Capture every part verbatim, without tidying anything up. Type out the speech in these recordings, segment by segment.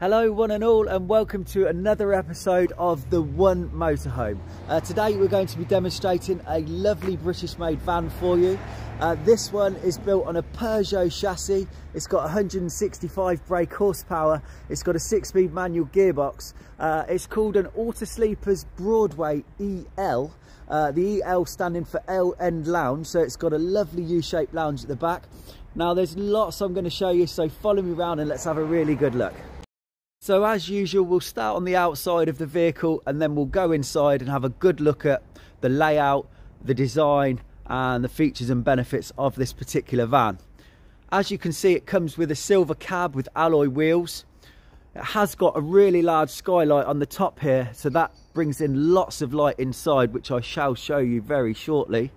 Hello one and all, and welcome to another episode of The One Motorhome. Uh, today we're going to be demonstrating a lovely British made van for you. Uh, this one is built on a Peugeot chassis. It's got one hundred sixty-five brake horsepower. It's got a six-speed manual gearbox. Uh, it's called an Auto-Sleepers Broadway E L. Uh, the E L standing for L N Lounge, so it's got a lovely U-shaped lounge at the back. Now there's lots I'm going to show you, so follow me around and let's have a really good look. So as usual, we'll start on the outside of the vehicle and then we'll go inside and have a good look at the layout, the design and the features and benefits of this particular van. As you can see, it comes with a silver cab with alloy wheels. It has got a really large skylight on the top here, so that brings in lots of light inside, which I shall show you very shortly.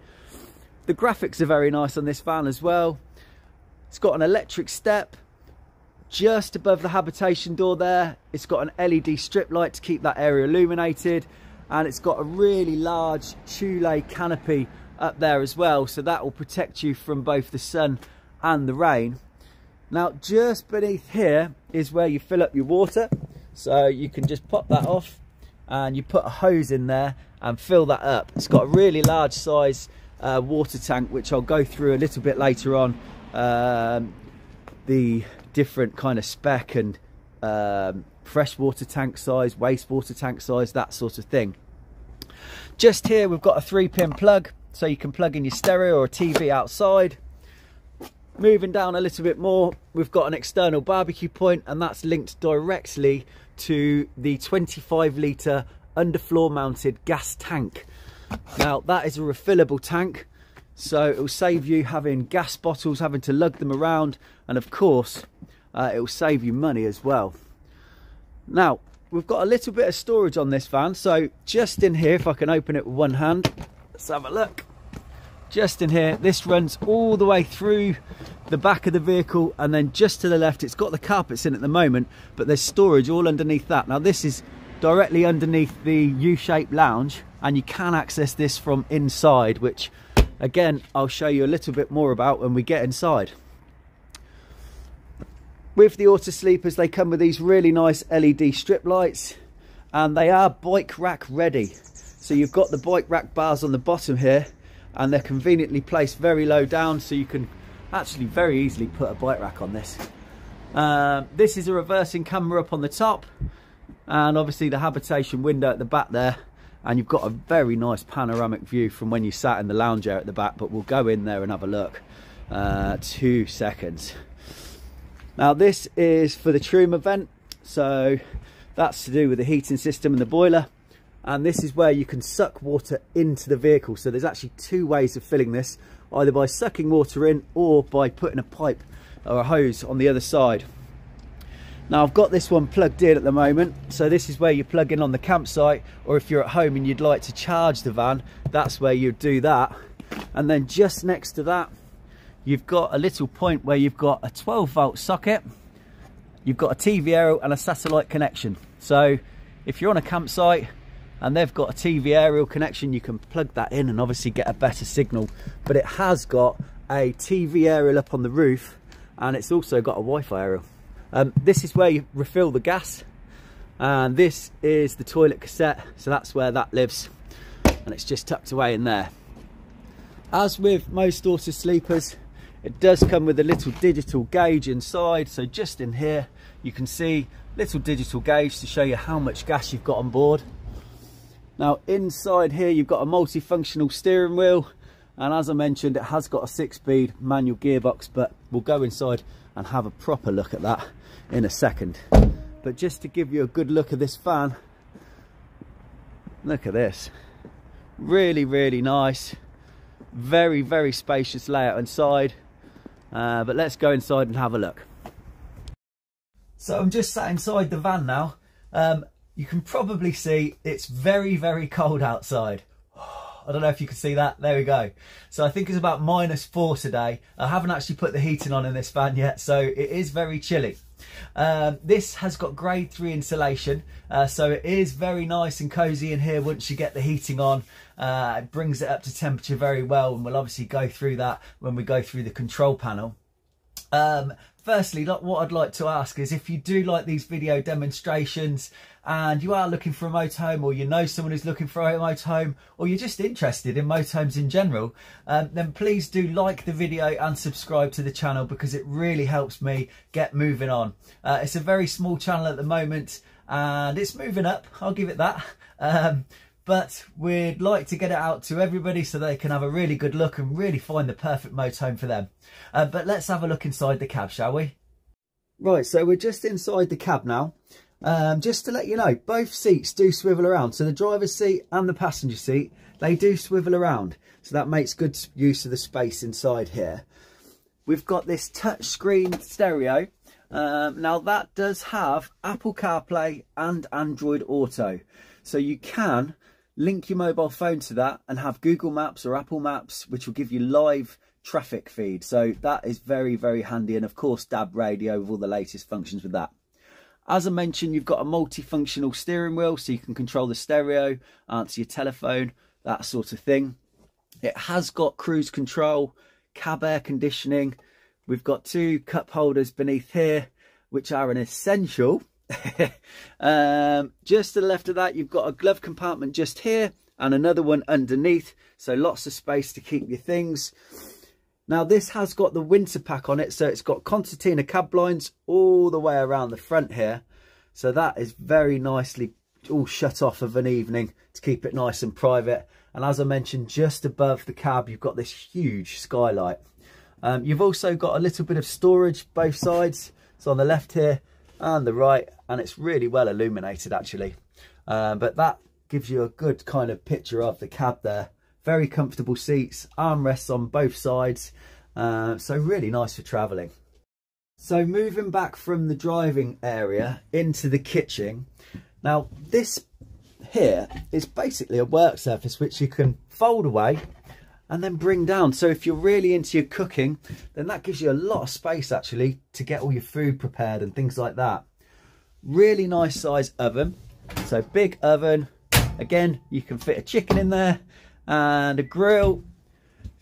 The graphics are very nice on this van as well. It's got an electric step. Just above the habitation door there, it's got an L E D strip light to keep that area illuminated, and it's got a really large tule canopy up there as well, so that will protect you from both the sun and the rain. Now just beneath here is where you fill up your water, so you can just pop that off and you put a hose in there and fill that up. It's got a really large size uh, water tank, which I'll go through a little bit later on, um, the different kind of spec and um, freshwater tank size, wastewater tank size, that sort of thing. Just here we've got a three pin plug, so you can plug in your stereo or T V outside. Moving down a little bit more, we've got an external barbecue point, and that's linked directly to the twenty-five litre underfloor mounted gas tank. Now that is a refillable tank, so it will save you having gas bottles, having to lug them around, and of course uh, it will save you money as well. Now we've got a little bit of storage on this van, so just in here, if I can open it with one hand, let's have a look. Just in here, this runs all the way through the back of the vehicle, and then just to the left it's got the carpets in at the moment, but there's storage all underneath that. Now this is directly underneath the U-shaped lounge, and you can access this from inside, which again, I'll show you a little bit more about when we get inside. With the Auto Sleepers, they come with these really nice L E D strip lights, and they are bike rack ready. So you've got the bike rack bars on the bottom here, and they're conveniently placed very low down, so you can actually very easily put a bike rack on this. Uh, this is a reversing camera up on the top, and obviously the habitation window at the back there. And you've got a very nice panoramic view from when you sat in the lounge area at the back, but we'll go in there and have a look. Uh, two seconds. Now this is for the Truma vent, so that's to do with the heating system and the boiler. And this is where you can suck water into the vehicle. So there's actually two ways of filling this, either by sucking water in or by putting a pipe or a hose on the other side. Now I've got this one plugged in at the moment, so this is where you plug in on the campsite, or if you're at home and you'd like to charge the van, that's where you do that. And then just next to that, you've got a little point where you've got a twelve volt socket, you've got a T V aerial and a satellite connection. So if you're on a campsite and they've got a T V aerial connection, you can plug that in and obviously get a better signal. But it has got a T V aerial up on the roof, and it's also got a Wi-Fi aerial. Um, this is where you refill the gas, and this is the toilet cassette, so that's where that lives, and it's just tucked away in there. As with most Auto Sleepers, it does come with a little digital gauge inside, so just in here you can see little digital gauge to show you how much gas you've got on board. Now inside here you've got a multifunctional steering wheel, and as I mentioned, it has got a six-speed manual gearbox, but we'll go inside and have a proper look at that in a second. But just to give you a good look at this van, look at this, really really nice, very very spacious layout inside. Uh, but let's go inside and have a look. So I'm just sat inside the van now. Um, you can probably see it's very very cold outside. I don't know if you can see that, there we go. So I think it's about minus four today. I haven't actually put the heating on in this van yet, so it is very chilly. Um, this has got grade three insulation, uh, so it is very nice and cozy in here once you get the heating on. Uh, it brings it up to temperature very well, and we'll obviously go through that when we go through the control panel. Um, Firstly, what I'd like to ask is if you do like these video demonstrations and you are looking for a motorhome, or you know someone who's looking for a motorhome, or you're just interested in motorhomes in general, um, then please do like the video and subscribe to the channel, because it really helps me get moving on. Uh, it's a very small channel at the moment and it's moving up, I'll give it that. Um, but we'd like to get it out to everybody so they can have a really good look and really find the perfect motorhome for them. Uh, but let's have a look inside the cab, shall we? Right, so we're just inside the cab now. Um, just to let you know, both seats do swivel around. So the driver's seat and the passenger seat, they do swivel around. So that makes good use of the space inside here. We've got this touchscreen stereo. Um, now that does have Apple CarPlay and Android Auto. So you can link your mobile phone to that and have Google Maps or Apple Maps, which will give you live traffic feed. So that is very, very handy. And of course, D A B radio with all the latest functions with that. As I mentioned, you've got a multifunctional steering wheel, so you can control the stereo, answer your telephone, that sort of thing. It has got cruise control, cab air conditioning. We've got two cup holders beneath here, which are an essential. um, just to the left of that, you've got a glove compartment just here and another one underneath, so lots of space to keep your things. Now this has got the winter pack on it, so it's got concertina cab blinds all the way around the front here, so that is very nicely all shut off of an evening to keep it nice and private. And as I mentioned, just above the cab you've got this huge skylight. Um, you've also got a little bit of storage both sides, so on the left here and the right, and it's really well illuminated actually. Uh, but that gives you a good kind of picture of the cab there. Very comfortable seats, armrests on both sides, uh, so really nice for traveling. So moving back from the driving area into the kitchen. Now this here is basically a work surface which you can fold away and then bring down. So if you're really into your cooking, then that gives you a lot of space actually to get all your food prepared and things like that. Really nice size oven, so big oven. Again, you can fit a chicken in there and a grill,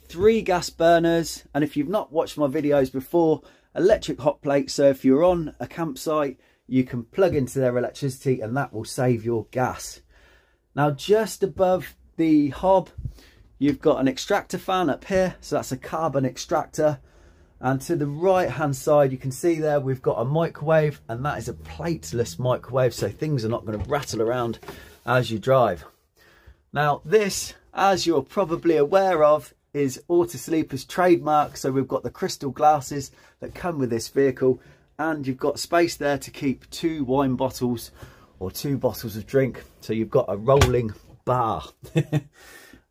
three gas burners. And if you've not watched my videos before, electric hot plates. So if you're on a campsite, you can plug into their electricity and that will save your gas. Now just above the hob, you've got an extractor fan up here, so that's a carbon extractor. And to the right hand side, you can see there we've got a microwave, and that is a plateless microwave, so things are not going to rattle around as you drive. Now this, as you're probably aware of, is Auto-Sleepers trademark, so we've got the crystal glasses that come with this vehicle, and you've got space there to keep two wine bottles or two bottles of drink, so you've got a rolling bar.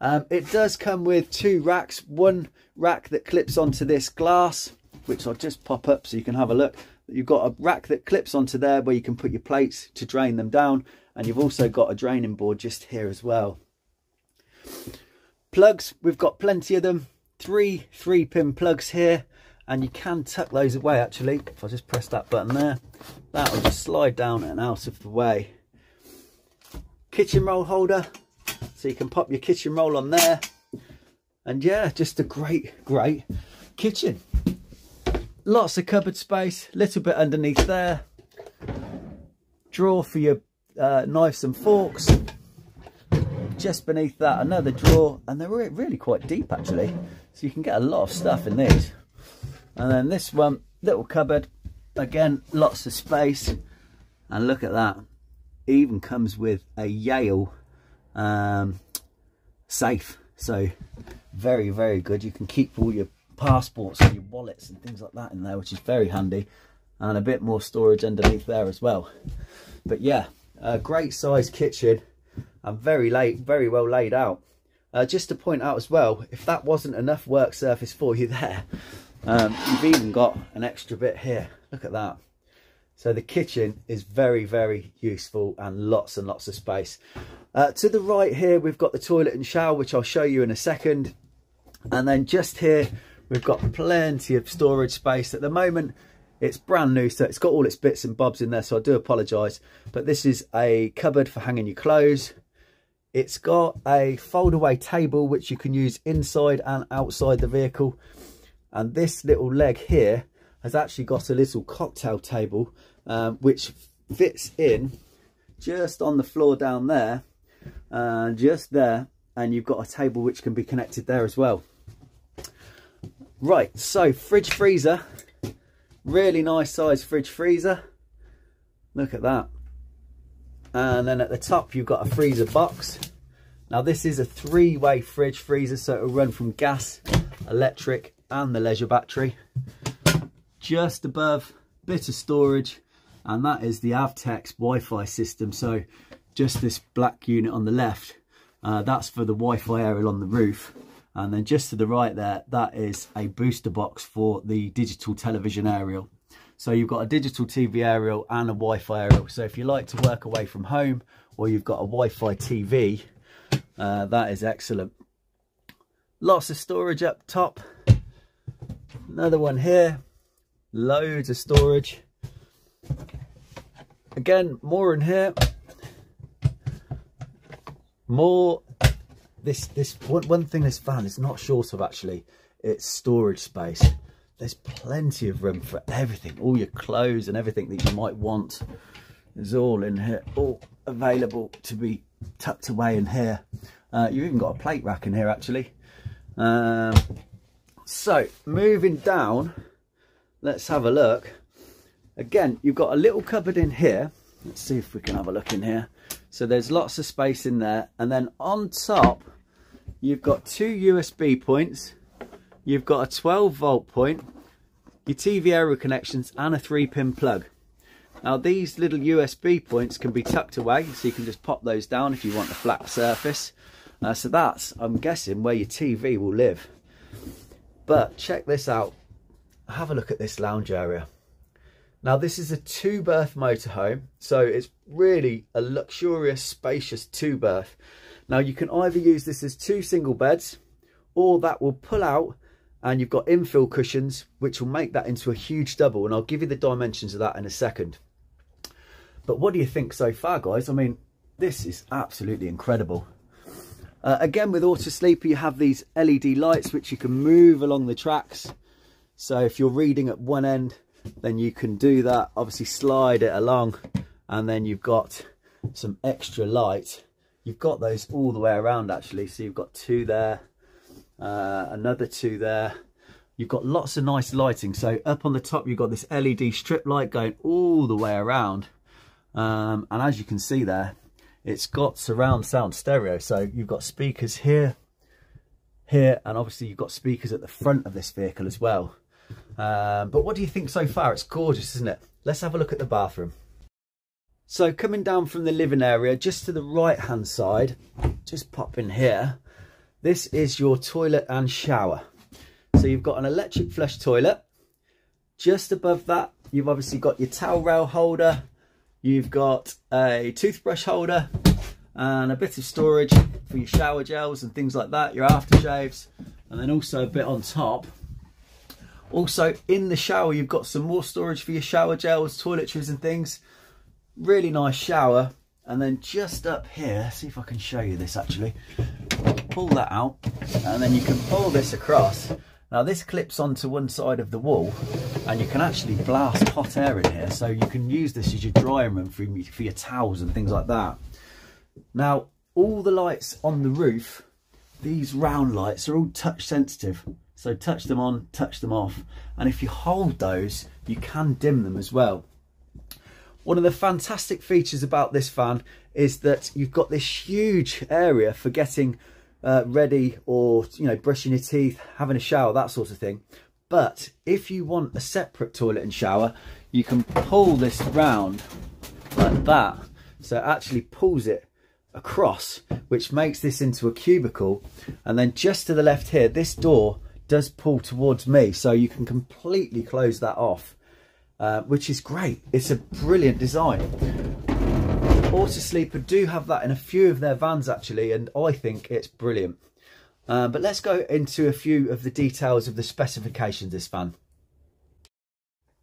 Um, it does come with two racks, one rack that clips onto this glass, which I'll just pop up so you can have a look. You've got a rack that clips onto there where you can put your plates to drain them down. And you've also got a draining board just here as well. Plugs, we've got plenty of them. Three three-pin plugs here. And you can tuck those away actually. If I just press that button there, that will just slide down and out of the way. Kitchen roll holder. So you can pop your kitchen roll on there, and yeah, just a great, great kitchen. Lots of cupboard space, little bit underneath there. Drawer for your uh, knives and forks. Just beneath that, another drawer, and they're really quite deep actually. So you can get a lot of stuff in these. And then this one, little cupboard, again, lots of space. And look at that, it even comes with a Yale um safe, so very very good. You can keep all your passports and your wallets and things like that in there, which is very handy. And a bit more storage underneath there as well. But yeah, a great size kitchen and very late very well laid out. Uh, just to point out as well, if that wasn't enough work surface for you there, um, you've even got an extra bit here, look at that. So the kitchen is very, very useful and lots and lots of space. Uh, to the right here, we've got the toilet and shower, which I'll show you in a second. And then just here, we've got plenty of storage space. At the moment, it's brand new, so it's got all its bits and bobs in there, so I do apologise. But this is a cupboard for hanging your clothes. It's got a fold-away table, which you can use inside and outside the vehicle. And this little leg here has actually got a little cocktail table um, which fits in just on the floor down there, uh, just there, and you've got a table which can be connected there as well. Right, so fridge freezer, really nice size fridge freezer, look at that. And then at the top you've got a freezer box. Now this is a three-way fridge freezer, so it'll run from gas, electric and the leisure battery. Just above, bit of storage, and that is the Avtex Wi-Fi system. So just this black unit on the left, uh, that's for the Wi-Fi aerial on the roof. And then just to the right there, that is a booster box for the digital television aerial. So you've got a digital T V aerial and a Wi-Fi aerial. So if you like to work away from home or you've got a Wi-Fi T V, uh, that is excellent. Lots of storage up top. Another one here. Loads of storage. Again, more in here. More. This, this one, one thing this van is not short of actually, it's storage space. There's plenty of room for everything, all your clothes and everything that you might want is all in here, all available to be tucked away in here. Uh, you've even got a plate rack in here actually. Um, so moving down, let's have a look. Again, you've got a little cupboard in here. Let's see if we can have a look in here. So there's lots of space in there. And then on top, you've got two U S B points. You've got a twelve volt point, your T V aerial connections and a three pin plug. Now these little U S B points can be tucked away, so you can just pop those down if you want a flat surface. Uh, so that's, I'm guessing, where your T V will live. But check this out. Have a look at this lounge area. Now this is a two berth motorhome. So it's really a luxurious, spacious two berth. Now you can either use this as two single beds, or that will pull out and you've got infill cushions, which will make that into a huge double. And I'll give you the dimensions of that in a second. But what do you think so far, guys? I mean, this is absolutely incredible. Uh, again, with Auto-Sleeper, you have these L E D lights, which you can move along the tracks. So if you're reading at one end, then you can do that, obviously slide it along, and then you've got some extra light. You've got those all the way around actually. So you've got two there. Uh, another two there. You've got lots of nice lighting. So up on the top you've got this L E D strip light going all the way around, um, and as you can see there, it's got surround sound stereo. So you've got speakers here, here, and obviously you've got speakers at the front of this vehicle as well. Um, but what do you think so far? It's gorgeous, isn't it? Let's have a look at the bathroom. So coming down from the living area, just to the right hand side, just pop in here. This is your toilet and shower. So you've got an electric flush toilet. Just above that, you've obviously got your towel rail holder. You've got a toothbrush holder and a bit of storage for your shower gels and things like that, your aftershaves, and then also a bit on top. Also in the shower, you've got some more storage for your shower gels, toiletries and things. Really nice shower. And then just up here, see if I can show you this actually. Pull that out, and then you can pull this across. Now this clips onto one side of the wall, and you can actually blast hot air in here, so you can use this as your drying room for, for your towels and things like that. Now all the lights on the roof, these round lights, are all touch sensitive, so touch them on, touch them off, and if you hold those you can dim them as well. One of the fantastic features about this van is that you've got this huge area for getting Uh, ready, or you know, brushing your teeth, having a shower, that sort of thing. But if you want a separate toilet and shower, you can pull this round like that, so it actually pulls it across, which makes this into a cubicle. And then just to the left here, this door does pull towards me, so you can completely close that off, uh, which is great. It's a brilliant design. Auto-Sleeper do have that in a few of their vans actually, and I think it's brilliant. Uh, but let's go into a few of the details of the specifications of this van.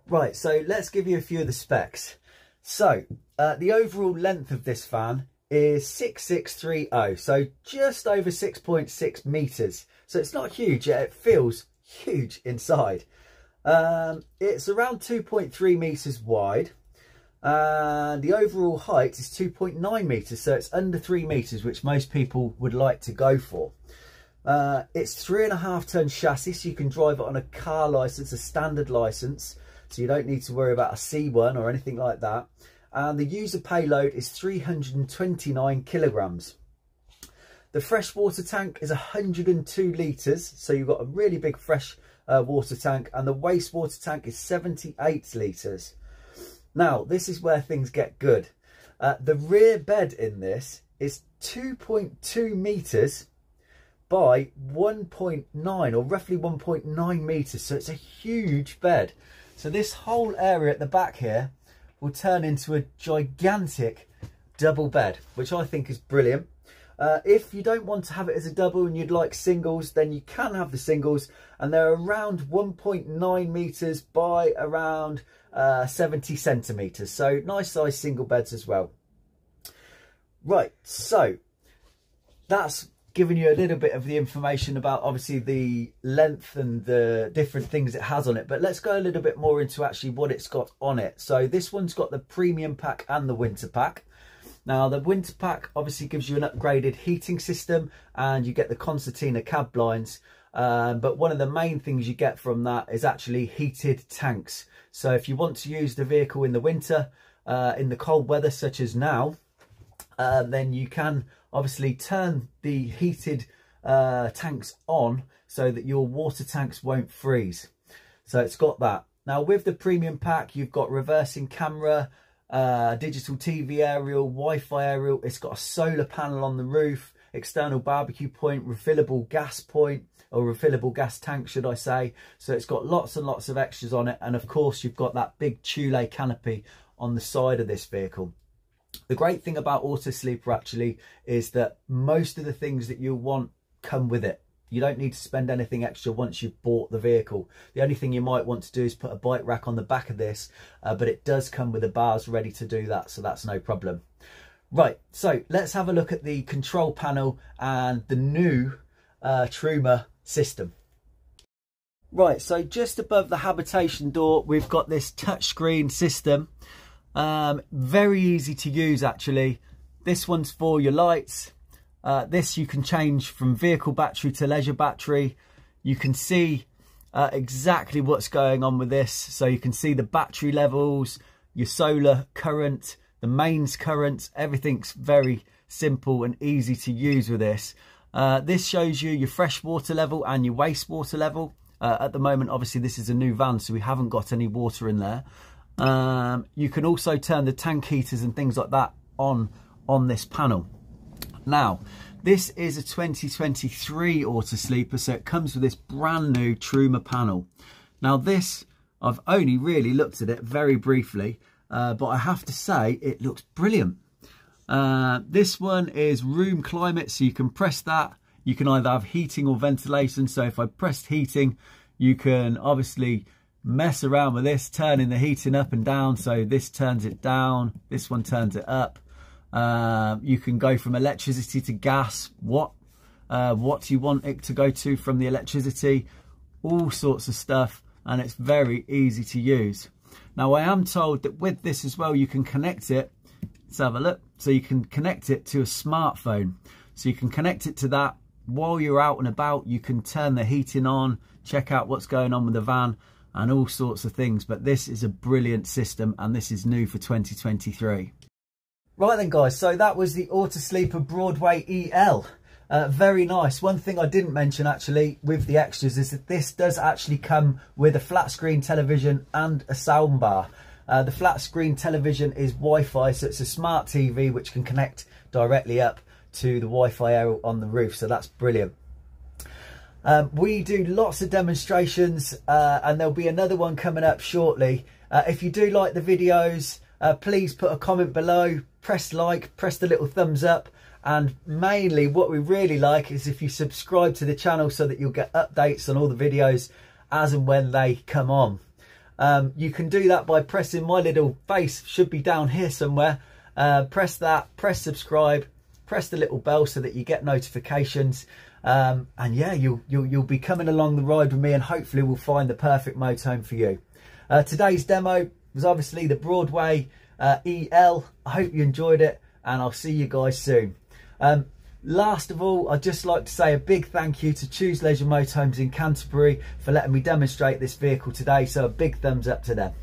Right, so let's give you a few of the specs. So uh, the overall length of this van is six six three zero, so just over six point six meters. So it's not huge yet, it feels huge inside. Um, it's around two point three meters wide, and the overall height is two point nine meters, so it's under three meters, which most people would like to go for. Uh, it's three and a half ton chassis, so you can drive it on a car license, a standard license, so you don't need to worry about a C one or anything like that. And the user payload is three hundred twenty-nine kilograms. The fresh water tank is one hundred two litres, so you've got a really big fresh uh, water tank, and the wastewater tank is seventy-eight litres. Now, this is where things get good. Uh, the rear bed in this is two point two metres by one point nine, or roughly one point nine metres, so it's a huge bed. So this whole area at the back here will turn into a gigantic double bed, which I think is brilliant. Uh, if you don't want to have it as a double and you'd like singles, then you can have the singles, and they're around one point nine meters by around uh, seventy centimeters, so nice size single beds as well. Right, so that's giving you a little bit of the information about obviously the length and the different things it has on it, but let's go a little bit more into actually what it's got on it. So this one's got the premium pack and the winter pack. Now, the winter pack obviously gives you an upgraded heating system, and you get the concertina cab blinds. Um, but one of the main things you get from that is actually heated tanks. So if you want to use the vehicle in the winter, uh, in the cold weather such as now, uh, then you can obviously turn the heated uh, tanks on so that your water tanks won't freeze. So it's got that. Now, with the premium pack, you've got reversing camera, Uh, digital T V aerial, Wi-Fi aerial. It's got a solar panel on the roof, external barbecue point, refillable gas point, or refillable gas tank should I say. So it's got lots and lots of extras on it, and of course you've got that big Thule canopy on the side of this vehicle. The great thing about Auto-Sleeper actually is that most of the things that you want come with it. You don't need to spend anything extra once you've bought the vehicle. The only thing you might want to do is put a bike rack on the back of this, uh, but it does come with the bars ready to do that, so that's no problem. Right, so let's have a look at the control panel and the new uh, Truma system. Right, so just above the habitation door, we've got this touchscreen system. Um, very easy to use, actually. This one's for your lights. Uh, this you can change from vehicle battery to leisure battery. You can see uh, exactly what's going on with this. So you can see the battery levels, your solar current, the mains current. Everything's very simple and easy to use with this. Uh, this shows you your fresh water level and your wastewater level. Uh, at the moment, obviously, this is a new van, so we haven't got any water in there. Um, you can also turn the tank heaters and things like that on on this panel. Now, this is a twenty twenty-three Auto-Sleeper, so it comes with this brand new Truma panel. Now, this, I've only really looked at it very briefly, uh, but I have to say it looks brilliant. Uh, this one is room climate, so you can press that. You can either have heating or ventilation, so if I pressed heating, you can obviously mess around with this, turning the heating up and down. So this turns it down, this one turns it up. Uh, you can go from electricity to gas, what uh, what you want it to go to from the electricity, all sorts of stuff, and it's very easy to use. Now, I am told that with this as well, you can connect it, let's have a look, so you can connect it to a smartphone, so you can connect it to that while you're out and about. You can turn the heating on, check out what's going on with the van and all sorts of things. But this is a brilliant system, and this is new for twenty twenty-three. Right then, guys, so that was the Auto-Sleeper Broadway E L. Uh, very nice. One thing I didn't mention actually with the extras is that this does actually come with a flat screen television and a soundbar. Uh, the flat screen television is Wi-Fi, so it's a smart T V which can connect directly up to the Wi-Fi aerial on the roof, so that's brilliant. Um, we do lots of demonstrations, uh, and there'll be another one coming up shortly. Uh, if you do like the videos, Uh, please put a comment below, press like, press the little thumbs up, and mainly what we really like is if you subscribe to the channel so that you'll get updates on all the videos as and when they come on. Um, you can do that by pressing my little face, should be down here somewhere. Uh, press that, press subscribe, press the little bell so that you get notifications, Um, and yeah, you'll, you'll, you'll be coming along the ride with me, and hopefully we'll find the perfect motorhome for you. Uh, today's demo was obviously the Broadway uh, E L. I hope you enjoyed it, and I'll see you guys soon. Um, Last of all, I'd just like to say a big thank you to Choose Leisure Motorhomes in Canterbury for letting me demonstrate this vehicle today, so a big thumbs up to them.